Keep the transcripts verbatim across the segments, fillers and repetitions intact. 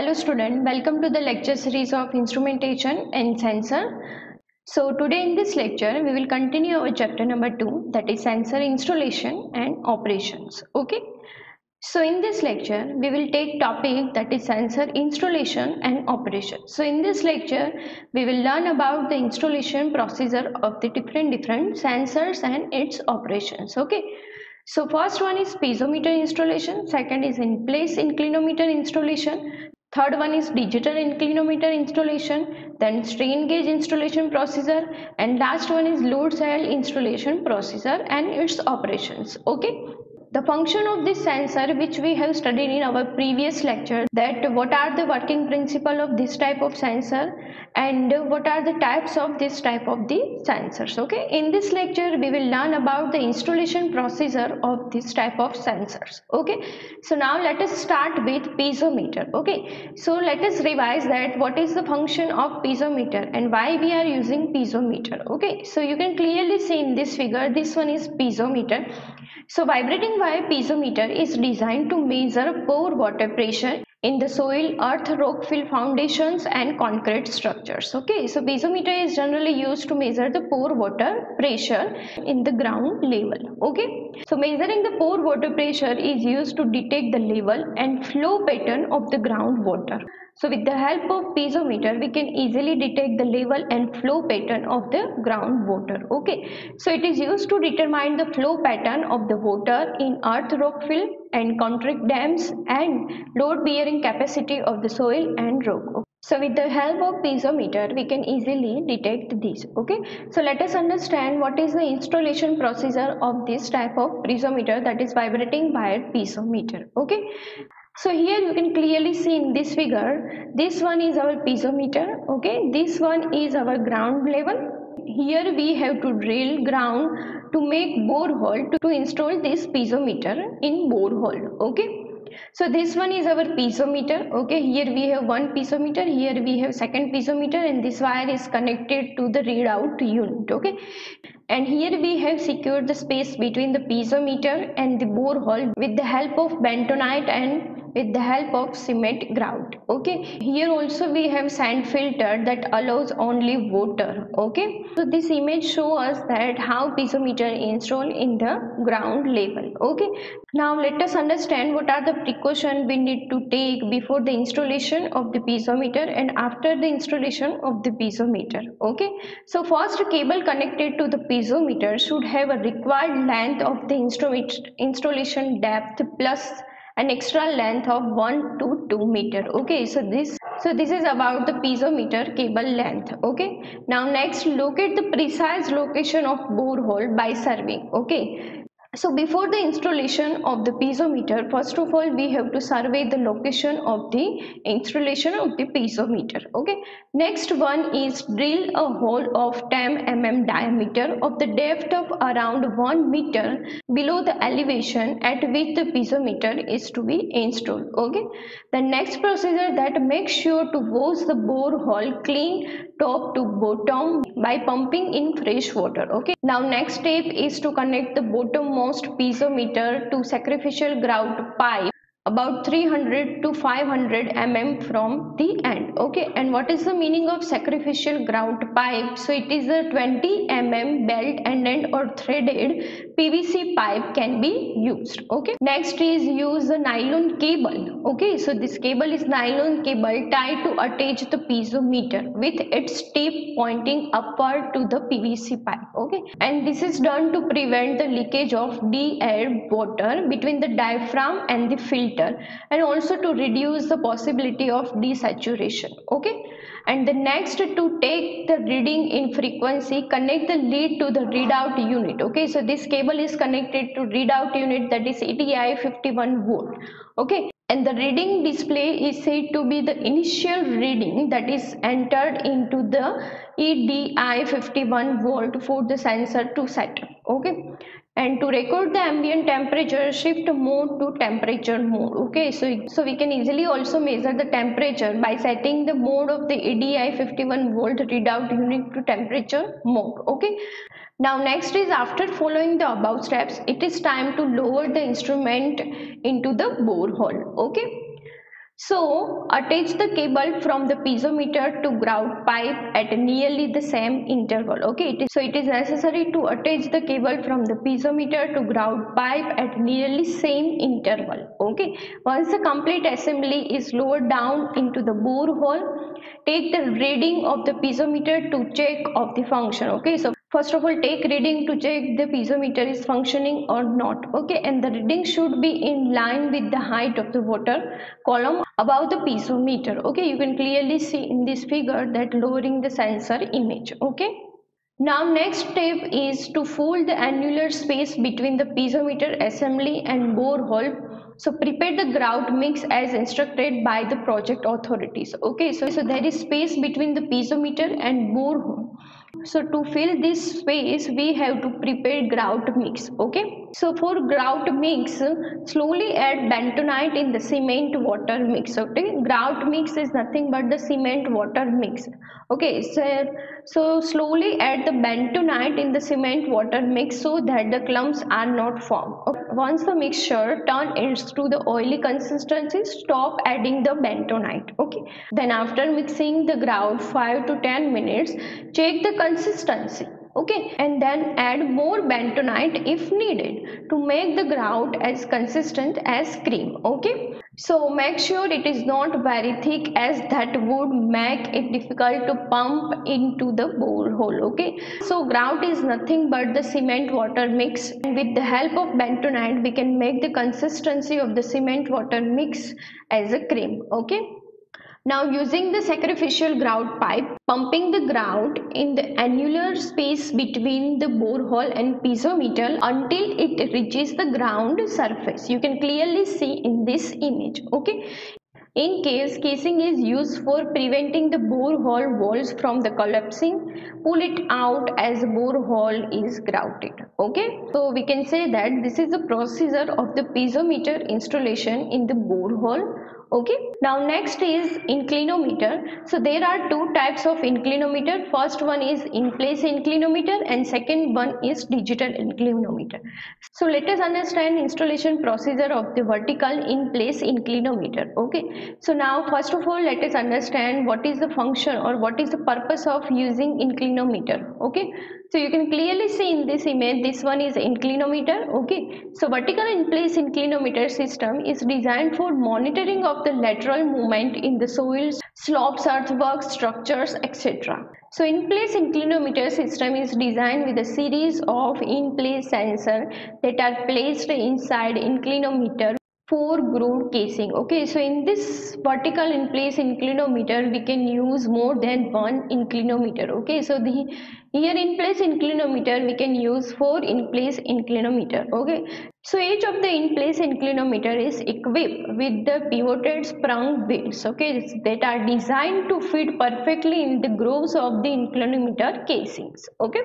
Hello student, welcome to the lecture series of instrumentation and sensor. So today in this lecture we will continue our chapter number two, that is sensor installation and operations. Okay. So in this lecture we will take topic that is sensor installation and operation. So in this lecture we will learn about the installation procedure of the different different sensors and its operations. Okay. So first one is piezometer installation, second is in place inclinometer installation, third one is digital inclinometer installation, then strain gauge installation procedure, and last one is load cell installation procedure and its operations. Okay. The function of this sensor, which we have studied in our previous lecture, that what are the working principle of this type of sensor and what are the types of this type of the sensors. Okay, in this lecture we will learn about the installation procedure of this type of sensors. Okay, so now let us start with piezometer. Okay, so let us revise that what is the function of piezometer and why we are using piezometer. Okay, so you can clearly see in this figure, this one is piezometer. So vibrating wire piezometer is designed to measure pore water pressure in the soil, earth, rock fill foundations and concrete structures. Okay, so piezometer is generally used to measure the pore water pressure in the ground level. Okay, so measuring the pore water pressure is used to detect the level and flow pattern of the ground water. So with the help of piezometer we can easily detect the level and flow pattern of the ground water. Okay, so it is used to determine the flow pattern of the water in earth, rock fill and concrete dams and load bearing capacity of the soil and rock. So with the help of piezometer we can easily detect these. Okay, so let us understand what is the installation procedure of this type of piezometer, that is vibrating wire piezometer. Okay, so here you can clearly see in this figure, this one is our piezometer. Okay, this one is our ground level. Here we have to drill ground to make borehole to, to install this piezometer in borehole. Okay. So this one is our piezometer. Okay, here we have one piezometer, here we have second piezometer, and this wire is connected to the readout unit. Okay, and here we have secured the space between the piezometer and the borehole with the help of bentonite and with the help of cement grout. Okay, here also we have sand filter that allows only water. Okay, so this image shows us that how piezometer installed in the ground level. Okay, now let us understand what are the precautions we need to take before the installation of the piezometer and after the installation of the piezometer. Okay, so first, cable connected to the piezometer should have a required length of the instrument installation depth plus an extra length of one to two meter. Okay, so this so this is about the piezometer cable length. Okay, now next, locate the precise location of borehole by surveying. Okay, so before the installation of the piezometer, first of all we have to survey the location of the installation of the piezometer. Okay, next one is drill a hole of ten millimeter diameter of the depth of around one meter below the elevation at which the piezometer is to be installed. Okay, the next procedure, that make sure to wash the borehole clean top to bottom by pumping in fresh water. Okay, now next step is to connect the bottom most piezometer to sacrificial grout pipe about three hundred to five hundred millimeters from the end. Okay, and what is the meaning of sacrificial grout pipe? So it is a twenty millimeter belt ended or threaded P V C pipe can be used. Okay, next is use a nylon cable. Okay, so this cable is nylon cable tied to attach the piezometer with its tip pointing upward to the P V C pipe. Okay, and this is done to prevent the leakage of de-air water between the diaphragm and the filter, and also to reduce the possibility of desaturation. Okay, and the next, to take the reading in frequency, connect the lead to the readout unit. Okay, so this cable is connected to readout unit, that is E D I fifty-one volt. Okay, and the reading display is said to be the initial reading that is entered into the E D I fifty-one volt for the sensor to set up. Okay, and to record the ambient temperature, shift mode to temperature mode. Okay, so so we can easily also measure the temperature by setting the mode of the E D I fifty-one volt readout unit to temperature mode. Okay, now next is, after following the above steps, it is time to lower the instrument into the borehole. Okay, So attach the cable from the piezometer to ground pipe at nearly the same interval. Okay, it is, so it is necessary to attach the cable from the piezometer to ground pipe at nearly same interval. Okay, once the complete assembly is lowered down into the bore hole, take the reading of the piezometer to check of the function. Okay, so first of all, take reading to check the piezometer is functioning or not. Okay, and the reading should be in line with the height of the water column above the piezometer. Okay, you can clearly see in this figure that lowering the sensor image. Okay, now next step is to fold the annular space between the piezometer assembly and borehole. So prepare the grout mix as instructed by the project authorities. Okay, so, so there is space between the piezometer and borehole. So to fill this space, we have to prepare grout mix. Okay, so for grout mix, slowly add bentonite in the cement water mix. Okay, grout mix is nothing but the cement water mix. Okay, so, so slowly add the bentonite in the cement water mix so that the clumps are not formed. Okay. Once the mixture turns into the oily consistency, stop adding the bentonite. Okay, then after mixing the grout five to ten minutes, check the consistency. Okay, and then add more bentonite if needed to make the grout as consistent as cream. Okay, so make sure it is not very thick as that would make it difficult to pump into the borehole. Okay, so grout is nothing but the cement water mix, and with the help of bentonite we can make the consistency of the cement water mix as a cream. Okay, now using the sacrificial grout pipe, pumping the grout in the annular space between the borehole and piezometer until it reaches the ground surface. You can clearly see in this image. Okay. In case casing is used for preventing the borehole walls from the collapsing, pull it out as borehole is grouted. Okay. So we can say that this is the procedure of the piezometer installation in the borehole. Okay, now next is inclinometer. So there are two types of inclinometer. First one is in place inclinometer and second one is digital inclinometer. So let us understand installation procedure of the vertical in place inclinometer. Okay, so now first of all let us understand what is the function or what is the purpose of using inclinometer. Okay, so you can clearly see in this image, this one is inclinometer. Okay, so vertical in place inclinometer system is designed for monitoring of the lateral movement in the soils, slopes, earthworks, structures, et cetera. So in place inclinometer system is designed with a series of in place sensors that are placed inside inclinometer for grooved casing. Okay, so in this vertical in place inclinometer we can use more than one inclinometer. Okay, so the here in place inclinometer we can use four in place inclinometer. Okay, so each of the in place inclinometer is equipped with the pivoted sprung wheels. Okay, that are designed to fit perfectly in the grooves of the inclinometer casings. Okay,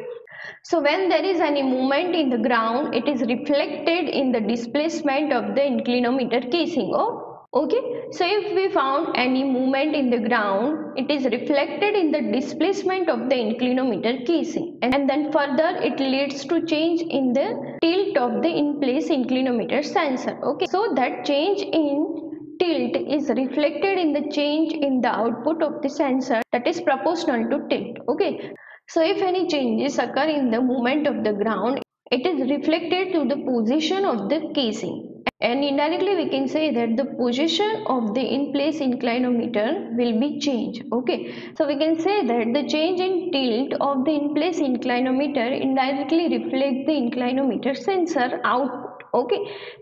so when there is any movement in the ground, it is reflected in the displacement of the inclinometer casing. Oh, okay, so if we found any movement in the ground, it is reflected in the displacement of the inclinometer casing, and then further it leads to change in the tilt of the in place inclinometer sensor. Okay, so that change in tilt is reflected in the change in the output of the sensor that is proportional to tilt. Okay, so if any changes occur in the movement of the ground, it is reflected to the position of the casing. And indirectly we can say that the position of the in place inclinometer will be changed. Okay, so we can say that the change in tilt of the in place inclinometer indirectly reflects the inclinometer sensor output. Okay,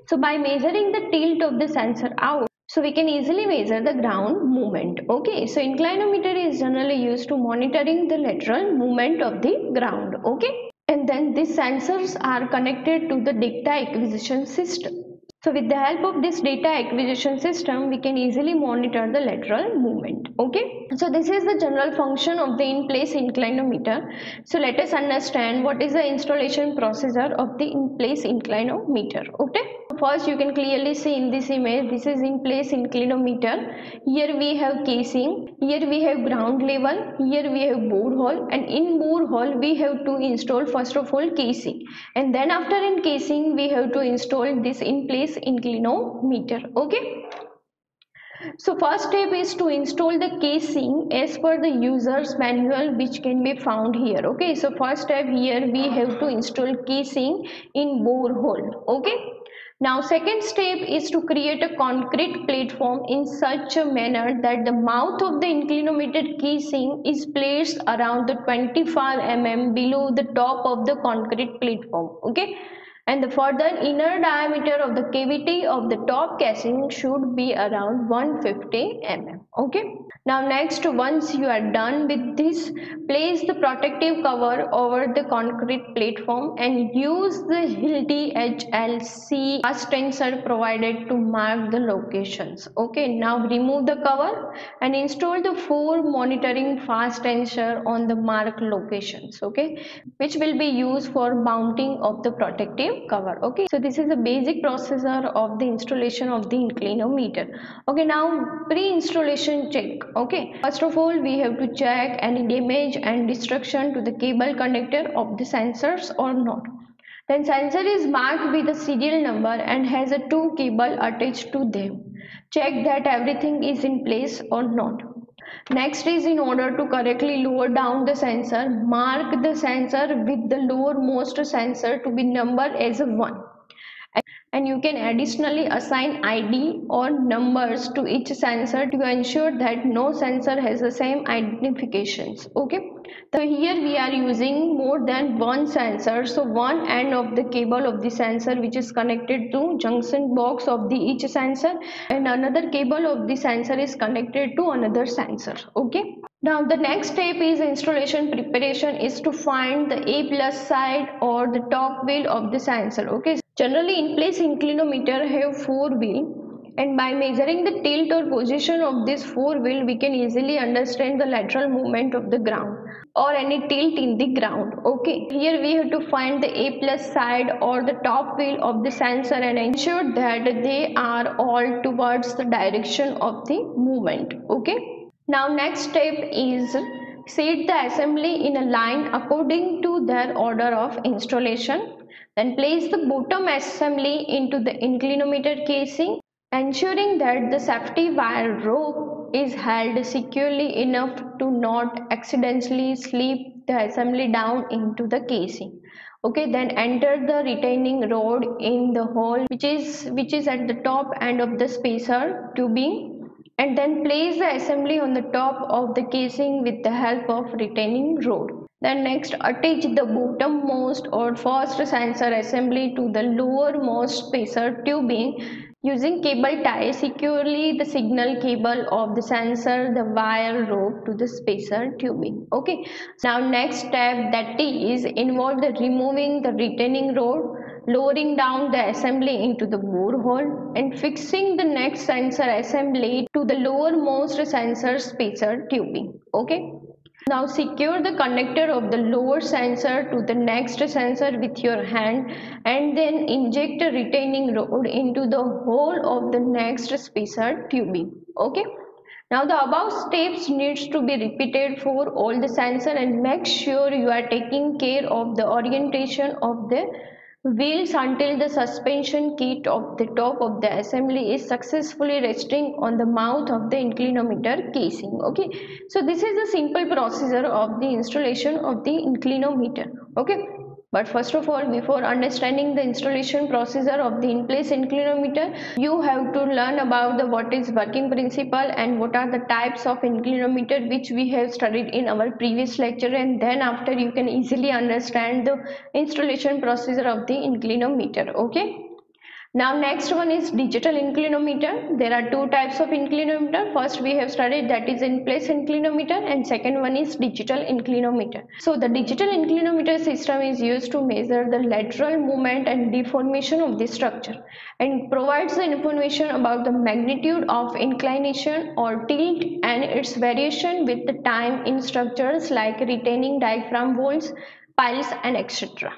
so by measuring the tilt of the sensor out, so we can easily measure the ground movement. Okay, so inclinometer is generally used to monitoring the lateral movement of the ground. Okay, and then these sensors are connected to the data acquisition system. So with the help of this data acquisition system, we can easily monitor the lateral movement. Okay, so this is the general function of the in place inclinometer. So let us understand what is the installation procedure of the in place inclinometer. Okay, first you can clearly see in this image, this is in place inclinometer. Here we have casing, here we have ground level, here we have borehole, and in borehole we have to install first of all casing, and then after in casing we have to install this in place inclinometer. Okay, So first step is to install the casing as per the user's manual, which can be found here. Okay, so first step here we have to install casing in borehole. Okay. Now second step is to create a concrete platform in such a manner that the mouth of the inclinometer casing is placed around the twenty-five millimeters below the top of the concrete platform. Okay. And the further inner diameter of the cavity of the top casing should be around one hundred fifty millimeters. Okay. Now next, once you are done with this, place the protective cover over the concrete platform and use the Hilti H L C fast tensor provided to mark the locations. Okay. Now remove the cover and install the four monitoring fast tensor on the marked locations. Okay, which will be used for mounting of the protective cover. Okay, so this is the basic procedure of the installation of the inclinometer. Okay, now pre-installation check. Okay, first of all we have to check any damage and destruction to the cable conductor of the sensors or not. Then sensor is marked with a serial number and has a two cable attached to them. Check that everything is in place or not. Next is, in order to correctly lower down the sensor, mark the sensor with the lowermost sensor to be numbered as a one. And you can additionally assign I D or numbers to each sensor to ensure that no sensor has the same identifications. Okay. So here we are using more than one sensor. So one end of the cable of the sensor which is connected to junction box of the each sensor, and another cable of the sensor is connected to another sensor. Okay. Now the next step is installation preparation is to find the A plus side or the top wheel of the sensor. Okay. Generally in place inclinometer have four wheels, and by measuring the tilt or position of this four wheel we can easily understand the lateral movement of the ground or any tilt in the ground. Okay, here we have to find the A plus side or the top wheel of the sensor and ensure that they are all towards the direction of the movement. Okay, now next step is set the assembly in a line according to their order of installation. Then place the bottom assembly into the inclinometer casing, ensuring that the safety wire rope is held securely enough to not accidentally slip the assembly down into the casing. Okay, then enter the retaining rod in the hole which is which is at the top end of the spacer tubing, and then place the assembly on the top of the casing with the help of retaining rod. Then next, attach the bottommost or first sensor assembly to the lowermost spacer tubing using cable tie. Securely the signal cable of the sensor, the wire rope to the spacer tubing. Okay. Now next step, that is involve the removing the retaining rod, lowering down the assembly into the borehole, and fixing the next sensor assembly to the lowermost sensor spacer tubing. Okay. Now secure the connector of the lower sensor to the next sensor with your hand, and then inject a retaining rod into the hole of the next spacer tubing. Okay. Now the above steps needs to be repeated for all the sensor, and make sure you are taking care of the orientation of the wheels until the suspension kit of the top of the assembly is successfully resting on the mouth of the inclinometer casing. Okay, so this is a simple procedure of the installation of the inclinometer. Okay, but first of all, before understanding the installation procedure of the in-place inclinometer, you have to learn about the what is working principle and what are the types of inclinometer which we have studied in our previous lecture, and then after you can easily understand the installation procedure of the inclinometer. Okay. Now next one is digital inclinometer. There are two types of inclinometer. First we have studied, that is in place inclinometer, and second one is digital inclinometer. So the digital inclinometer system is used to measure the lateral movement and deformation of the structure, and provides the information about the magnitude of inclination or tilt and its variation with the time in structures like retaining diaphragm walls, piles, and et cetera.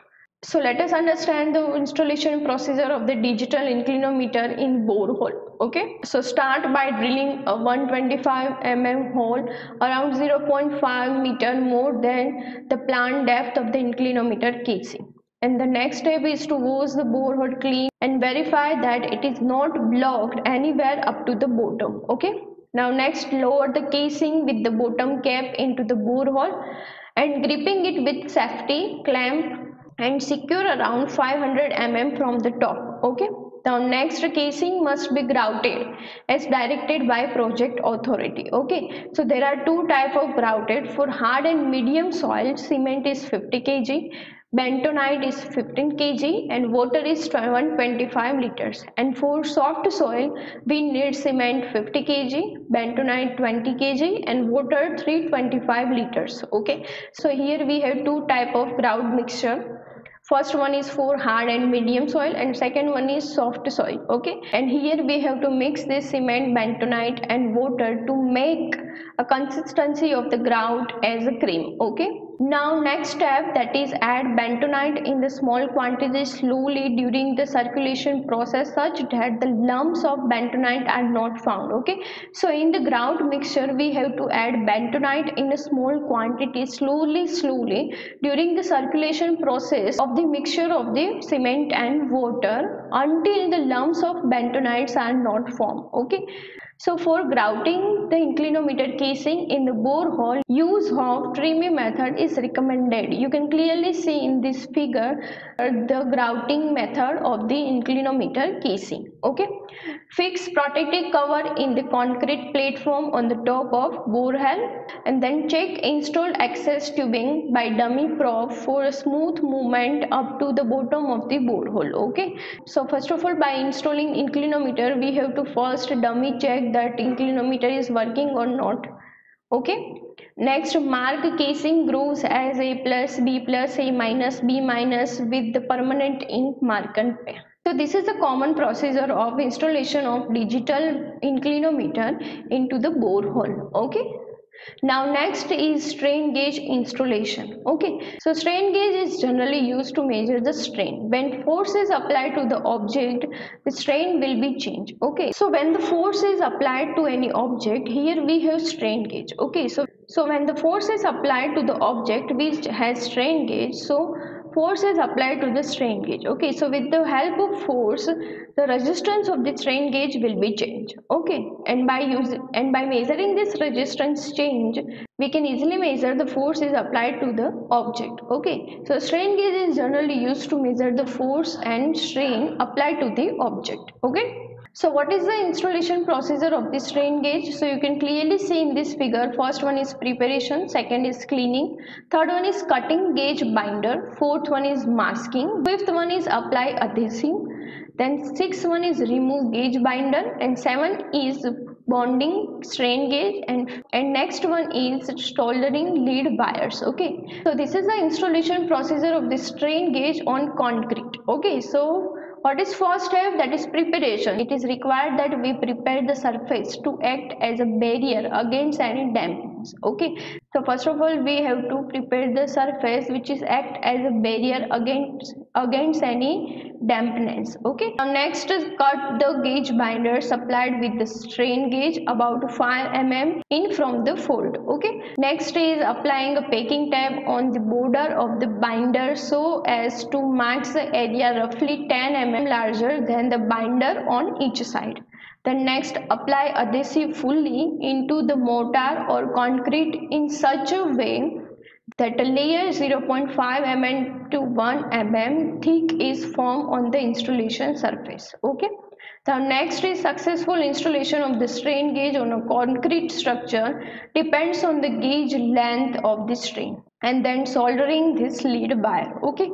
So let us understand the installation procedure of the digital inclinometer in borehole. Okay, so start by drilling a one hundred twenty-five millimeter hole around zero point five meter more than the planned depth of the inclinometer casing. And the next step is to wash the borehead clean and verify that it is not blocked anywhere up to the bottom. Okay. Now next, lower the casing with the bottom cap into the borehole and gripping it with safety clamp and secure around five hundred millimeters from the top. Okay. Now next, casing must be grouted as directed by project authority. Okay, so there are two type of grouted. For hard and medium soil, cement is fifty kilograms, bentonite is fifteen kilograms, and water is one hundred twenty-five liters. And for soft soil, we need cement fifty kilograms, bentonite twenty kilograms, and water three hundred twenty-five liters. Okay, so here we have two type of grout mixture. First one is for hard and medium soil and second one is soft soil. Okay, and here we have to mix this cement, bentonite and water to make a consistency of the grout as a cream. Okay, now next step, that is add bentonite in the small quantities slowly during the circulation process such that the lumps of bentonite are not found. Okay, so in the grout mixture we have to add bentonite in a small quantity slowly slowly during the circulation process of the mixture of the cement and water until the lumps of bentonites are not formed. Okay, so for grouting the inclinometer casing in the borehole, use of trimming method is recommended. You can clearly see in this figure uh, the grouting method of the inclinometer casing. Okay, fix protective cover in the concrete platform on the top of borehole and then check installed access tubing by dummy probe for a smooth movement up to the bottom of the borehole. Okay, so first of all, by installing inclinometer, we have to first dummy check that inclinometer is working or not. Okay, next, mark casing grooves as a plus, b plus, a minus, b minus with the permanent ink marker pen. So this is the common procedure of installation of digital inclinometer into the borehole. Okay, now next is strain gauge installation. Okay, so strain gauge is generally used to measure the strain. When force is applied to the object, the strain will be changed. Okay, so when the force is applied to any object, here we have strain gauge. Okay, so so when the force is applied to the object which has strain gauge, so force is applied to the strain gauge. Okay, so with the help of force, the resistance of the strain gauge will be changed. Okay, and by using and by measuring this resistance change, we can easily measure the force is applied to the object. Okay, so strain gauge is generally used to measure the force and strain applied to the object. Okay, so what is the installation procedure of the strain gauge? So you can clearly see in this figure, first one is preparation, second is cleaning, third one is cutting gauge binder, fourth one is masking, fifth one is apply adhesive, then sixth one is remove gauge binder, and seventh is bonding strain gauge, and and next one is soldering lead wires. Okay, so this is the installation procedure of the strain gauge on concrete. Okay, so what is first step? That is preparation. It is required that we prepare the surface to act as a barrier against any dampness. Okay, so first of all, we have to prepare the surface which is act as a barrier against against any dampness. Okay, now next is cut the gauge binder supplied with the strain gauge about five millimeters in from the fold. Okay, next is applying a packing tab on the border of the binder so as to mark the area roughly ten millimeters larger than the binder on each side. Then next, apply adhesive fully into the mortar or concrete in such a way that a layer zero point five millimeters to one millimeter thick is formed on the installation surface. Okay, the next is successful installation of the strain gauge on a concrete structure depends on the gauge length of the strain, and then soldering this lead wire. Okay,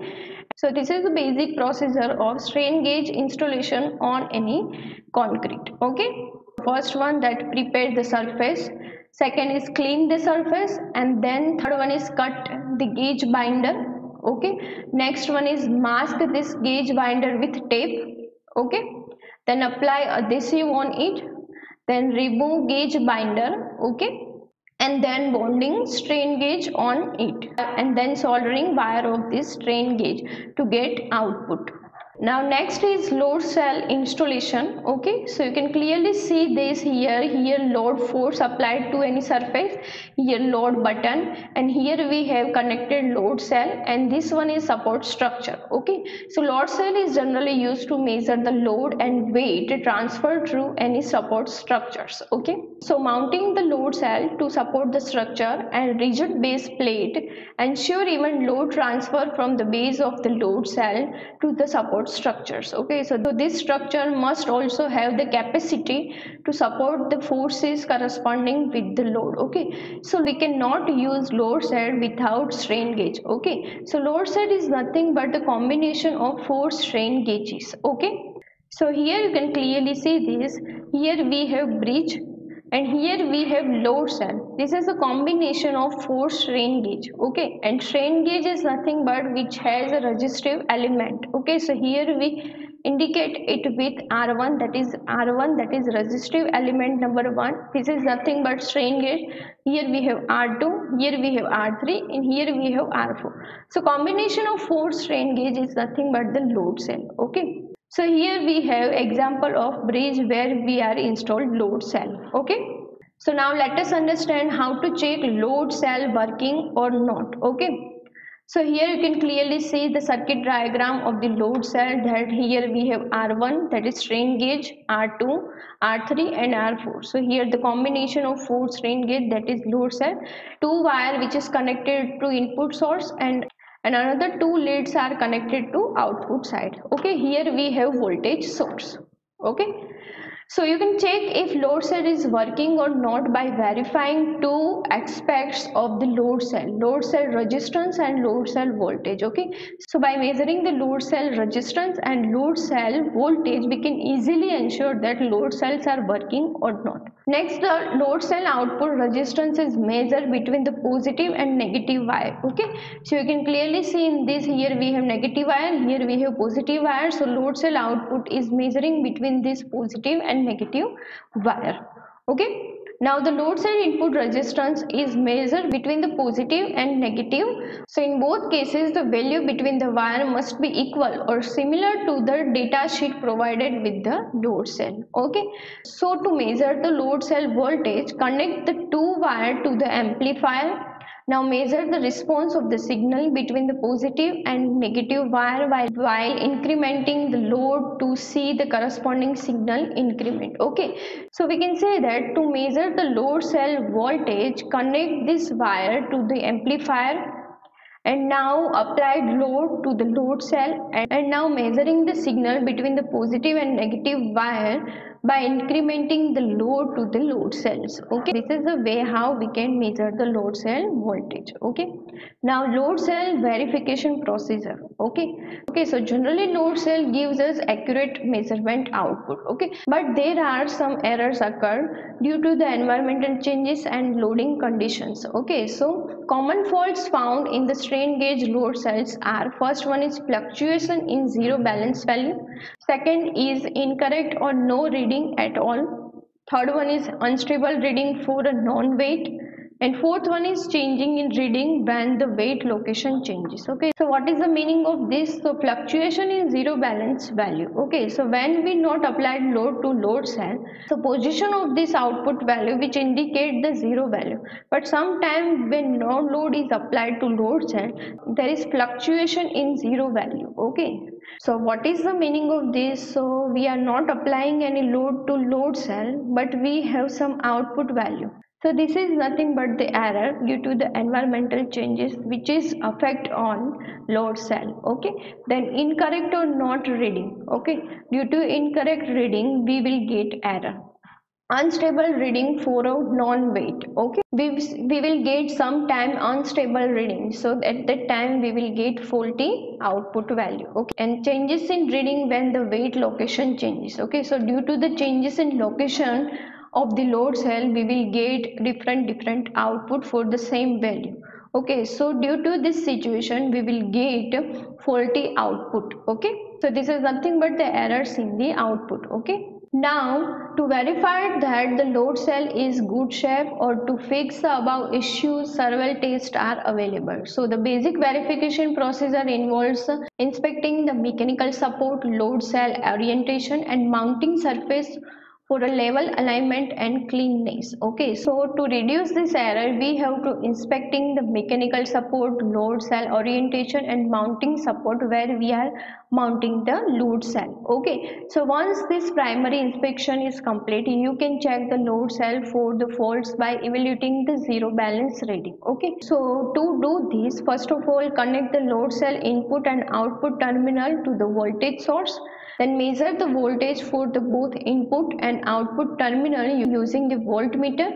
so this is the basic procedure of strain gauge installation on any concrete. Okay, first one, that prepare the surface, second is clean the surface, and then third one is cut the gauge binder. Okay, next one is mask this gauge binder with tape. Okay, then apply adhesive on it, then remove gauge binder. Okay, and then bonding strain gauge on it, and then soldering wire of this strain gauge to get output. Now next is load cell installation. Okay, so you can clearly see this here, here load force applied to any surface, here load button, and here we have connected load cell, and this one is support structure. Okay, so load cell is generally used to measure the load and weight transferred through any support structures. Okay, so mounting the load cell to support the structure and rigid base plate ensure even load transfer from the base of the load cell to the support structures. Okay, so this structure must also have the capacity to support the forces corresponding with the load. Okay, so we cannot use load cell without strain gauge. Okay, so load cell is nothing but the combination of four strain gauges. Okay, so here you can clearly see this, here we have bridge and here we have load cell. This is a combination of four strain gauge. Okay, and strain gauge is nothing but which has a resistive element. Okay, so here we indicate it with R one, that is R one, that is resistive element number one. This is nothing but strain gauge. Here we have R two, here we have R three, and here we have R four. So combination of four strain gauge is nothing but the load cell. Okay. So here we have example of bridge where we are installed load cell. Okay, so now let us understand how to check load cell working or not. Okay, so here you can clearly see the circuit diagram of the load cell, that here we have R one, that is strain gauge, R two, R three and R four. So here the combination of four strain gauge, that is load cell, two wire which is connected to input source, and and another two leads are connected to output side. Okay, here we have voltage source. Okay, so you can check if load cell is working or not by verifying two aspects of the load cell, load cell resistance and load cell voltage. Okay, so by measuring the load cell resistance and load cell voltage, we can easily ensure that load cells are working or not. Next, the load cell output resistance is measured between the positive and negative wire. Okay, so you can clearly see in this, here we have negative wire, here we have positive wire. So load cell output is measuring between this positive and negative wire. Okay, now the load cell input resistance is measured between the positive and negative. So in both cases, the value between the wire must be equal or similar to the data sheet provided with the load cell. Okay, so to measure the load cell voltage, connect the two wire to the amplifier. Now measure the response of the signal between the positive and negative wire while, while incrementing the load to see the corresponding signal increment. Okay, so we can say that to measure the load cell voltage, connect this wire to the amplifier and now applied load to the load cell, and, and now measuring the signal between the positive and negative wire by incrementing the load to the load cells. Okay, this is the way how we can measure the load cell voltage. Okay, now load cell verification procedure. Okay, okay, so generally load cell gives us accurate measurement output. Okay, but there are some errors occur due to the environmental changes and loading conditions. Okay, so common faults found in the strain gauge load cells are, first one is fluctuation in zero balance value, second is incorrect or no reading at all, third one is unstable reading for a non-weight, and fourth one is changing in reading when the weight location changes. Okay, so what is the meaning of this? So fluctuation in zero balance value. Okay, so when we not applied load to load cell, so position of this output value which indicate the zero value, but sometime when no load is applied to load cell, there is fluctuation in zero value. Okay, so what is the meaning of this? So we are not applying any load to load cell, but we have some output value. So this is nothing but the error due to the environmental changes which is effect on load cell. Okay, then incorrect or not reading. Okay, due to incorrect reading we will get error. Unstable reading for a non-weight. Okay, we, we will get some time unstable reading, so at that time we will get faulty output value. Okay, and changes in reading when the weight location changes. Okay, so due to the changes in location of the load cell, we will get different different output for the same value. Okay, so due to this situation we will get faulty output. Okay, so this is nothing but the errors in the output. Okay, Now, to verify that the load cell is good shape or to fix the above issues, several tests are available. So, the basic verification procedure involves inspecting the mechanical support, load cell orientation, and mounting surface for a level alignment and cleanness. Okay, so to reduce this error, we have to inspecting the mechanical support, load cell orientation, and mounting support where we are mounting the load cell. Okay, so once this primary inspection is complete, you can check the load cell for the faults by evaluating the zero balance reading. Okay, so to do this, first of all, connect the load cell input and output terminal to the voltage source, then measure the voltage for the both input and output terminal using the voltmeter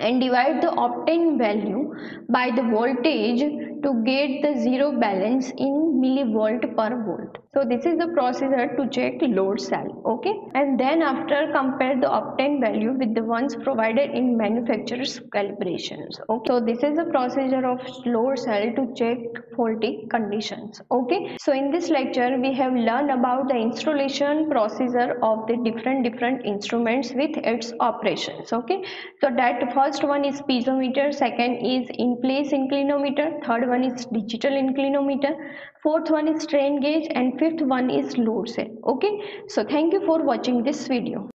and divide the obtained value by the voltage to get the zero balance in millivolt per volt. So this is the procedure to check load cell. Okay, and then after compare the obtained value with the ones provided in manufacturer's calibrations. Okay, so this is the procedure of load cell to check faulty conditions. Okay, so in this lecture we have learned about the installation procedure of the different different instruments with its operations. Okay, so that first one is piezometer, second is in place inclinometer, third one is digital inclinometer, fourth one is strain gauge, and fifth one is load cell. Okay, so thank you for watching this video.